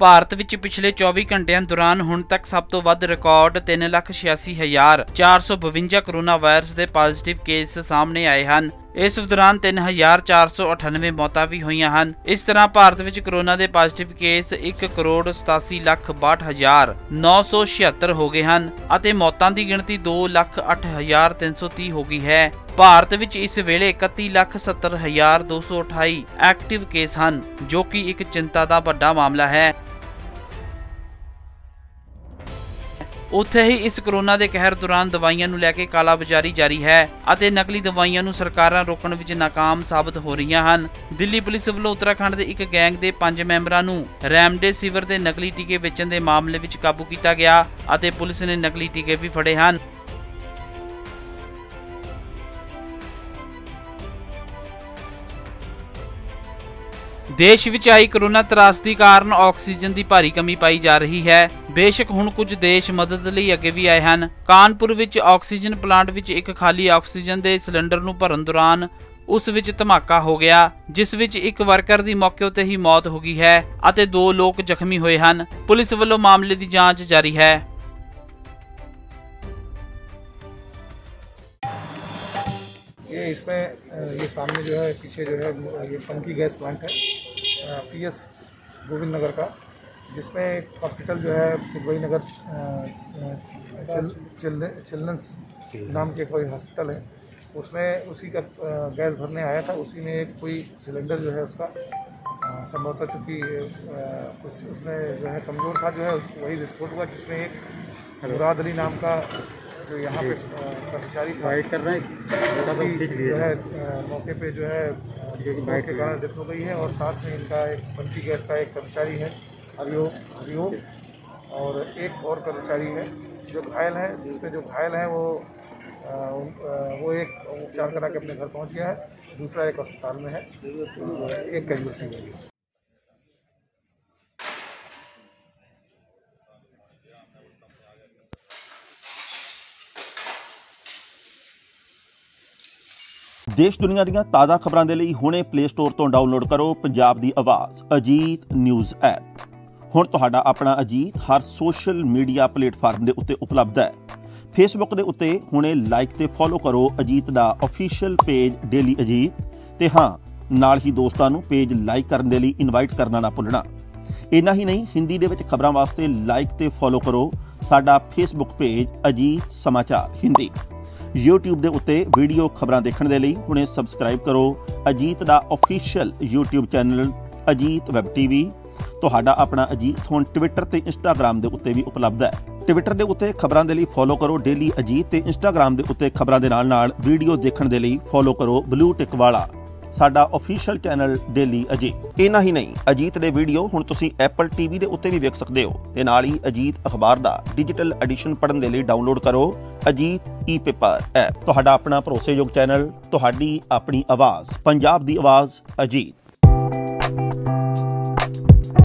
ਭਾਰਤ ਵਿੱਚ ਪਿਛਲੇ 24 ਘੰਟਿਆਂ ਦੌਰਾਨ ਹੁਣ ਤੱਕ ਸਭ ਤੋਂ ਵੱਧ ਰਿਕਾਰਡ 3,86,452 ਕੋਰੋਨਾ ਵਾਇਰਸ ਦੇ ਪੋਜ਼ਿਟਿਵ ਕੇਸ ਸਾਹਮਣੇ ਆਏ ਹਨ। इस दौरान 3,498 मौतां भी हुई हैं। इस तरह भारत में कोरोना के पॉजिटिव केस 1,87,62,976 हो गए हैं। मौतों की गिनती 2,08,330 हो गई है। भारत में इस वेले 31,70,228 एक्टिव केस हैं, जो कि एक चिंता का बड़ा मामला है। उत्थे ही इस कोरोना के कहर दौरान दवाइयां नूं लैके कालाबाजारी जारी है अते नकली दवाइयां नूं सरकारां रोकण विच नाकाम साबित हो रही हैं। दिल्ली पुलिस वल्लों उत्तराखंड के एक गैंग के 5 मैंबरां नूं रेमडेसिविर के नकली टीके वेचण के मामले विच काबू किया गया अते पुलिस ने नकली टीके भी फड़े हैं। देश विच आई कोरोना त्रासदी कारण ऑक्सीजन की भारी कमी पाई जा रही है। बेशक हुण कुछ देश मदद लई अगे भी आए हैं। कानपुर विच ऑक्सीजन प्लांट विच एक खाली ऑक्सीजन के सिलेंडर नूं भरन दौरान उस विच धमाका हो गया, जिस विच एक वर्कर की मौके उत्ते ही मौत हो गई है अते 2 लोग जख्मी होए हैं। पुलिस वल्लों मामले की जांच जारी है। इसमें ये सामने जो है पीछे जो है ये टंकी गैस प्लांट है PS गोविंद नगर का, जिसमें एक हॉस्पिटल जो है फुलवाई नगर चिल्ड्रंस नाम के कोई हॉस्पिटल है, उसमें उसी का गैस भरने आया था। उसी में एक कोई सिलेंडर जो है उसका संभवतः चूँकि कुछ उसमें जो है कमज़ोर था जो है वही विस्फोट हुआ, जिसमें एक मुराद अली नाम का जो यहाँ पे कर्मचारी फाइट कर रहे हैं जो है मौके पे जो है फाइट के कारण डेथ हो गई है। और साथ में इनका एक पंची गैस का एक कर्मचारी है हरिओम, और एक और कर्मचारी है जो घायल है, जिसमें जो घायल है वो एक उपचार करा के अपने घर पहुंच गया है, दूसरा एक अस्पताल में है, एक कैजुअल्टी हुई है। देश दुनिया ਦੀਆਂ ਤਾਜ਼ਾ ਖਬਰਾਂ ਦੇ ਲਈ ਹੁਣੇ ਪਲੇ ਸਟੋਰ ਤੋਂ ਡਾਊਨਲੋਡ ਕਰੋ ਪੰਜਾਬ ਦੀ ਆਵਾਜ਼ ਅਜੀਤ ਨਿਊਜ਼ ਐਪ। ਹੁਣ ਤੁਹਾਡਾ ਆਪਣਾ ਅਜੀਤ ਹਰ ਸੋਸ਼ਲ ਮੀਡੀਆ ਪਲੇਟਫਾਰਮ ਦੇ ਉੱਤੇ ਉਪਲਬਧ ਹੈ। ਫੇਸਬੁੱਕ ਦੇ ਉੱਤੇ ਹੁਣੇ ਲਾਈਕ ਤੇ ਫੋਲੋ ਕਰੋ ਅਜੀਤ ਦਾ ਅਫੀਸ਼ੀਅਲ ਪੇਜ ਡੇਲੀ ਅਜੀਤ, ਤੇ ਹਾਂ ਨਾਲ ਹੀ ਦੋਸਤਾਂ ਨੂੰ ਪੇਜ ਲਾਈਕ ਕਰਨ ਦੇ ਲਈ ਇਨਵਾਈਟ ਕਰਨਾ ਨਾ ਭੁੱਲਣਾ। ਇੰਨਾ ਹੀ ਨਹੀਂ, ਹਿੰਦੀ ਦੇ ਵਿੱਚ ਖਬਰਾਂ ਵਾਸਤੇ ਲਾਈਕ ਤੇ ਫੋਲੋ ਕਰੋ ਸਾਡਾ ਫੇਸਬੁੱਕ ਪੇਜ ਅਜੀਤ ਸਮਾਚਾਰ ਹਿੰਦੀ। YouTube ਦੇ ਉੱਤੇ ਵੀਡੀਓ ਖਬਰਾਂ ਦੇਖਣ ਦੇ ਲਈ ਹੁਣੇ ਸਬਸਕ੍ਰਾਈਬ ਕਰੋ ਅਜੀਤ ਦਾ official YouTube channel Ajit web TV। ਤੁਹਾਡਾ ਆਪਣਾ ਅਜੀਤ ਹੁਣ ਟਵਿੱਟਰ ਤੇ ਇੰਸਟਾਗ੍ਰਾਮ ਦੇ ਉੱਤੇ ਵੀ ਉਪਲਬਧ ਹੈ। ਟਵਿੱਟਰ ਦੇ ਉੱਤੇ ਖਬਰਾਂ ਦੇ ਲਈ ਫੋਲੋ ਕਰੋ ਡੇਲੀ ਅਜੀਤ, ਤੇ ਇੰਸਟਾਗ੍ਰਾਮ ਦੇ ਉੱਤੇ ਖਬਰਾਂ ਦੇ ਨਾਲ ਵੀਡੀਓ ਦੇਖਣ ਦੇ ਲਈ ਫੋਲੋ ਕਰੋ ਬਲੂ ਟਿਕ ਵਾਲਾ ਸਾਡਾ ਅਫੀਸ਼ੀਅਲ ਚੈਨਲ ਡੇਲੀ ਅਜੀਤ। ਇੰਨਾ ਹੀ ਨਹੀਂ, ਅਜੀਤ ਦੇ ਵੀਡੀਓ ਹੁਣ ਤੁਸੀਂ Apple TV ਦੇ ਉੱਤੇ ਵੀ ਵੇਖ ਸਕਦੇ ਹੋ, ਤੇ ਨਾਲ ਹੀ ਅਜੀਤ ਅਖਬਾਰ ਦਾ ਡਿਜੀਟਲ ਐਡੀਸ਼ਨ ਪੜ੍ਹਨ ਦੇ ਲਈ ਡਾਊਨਲੋਡ ਕਰੋ ਅਜੀਤ ई-पेपर ऐप। तो अपना भरोसेयोग चैनल, तो अपनी आवाज़, पंजाब दी आवाज़ अजीत।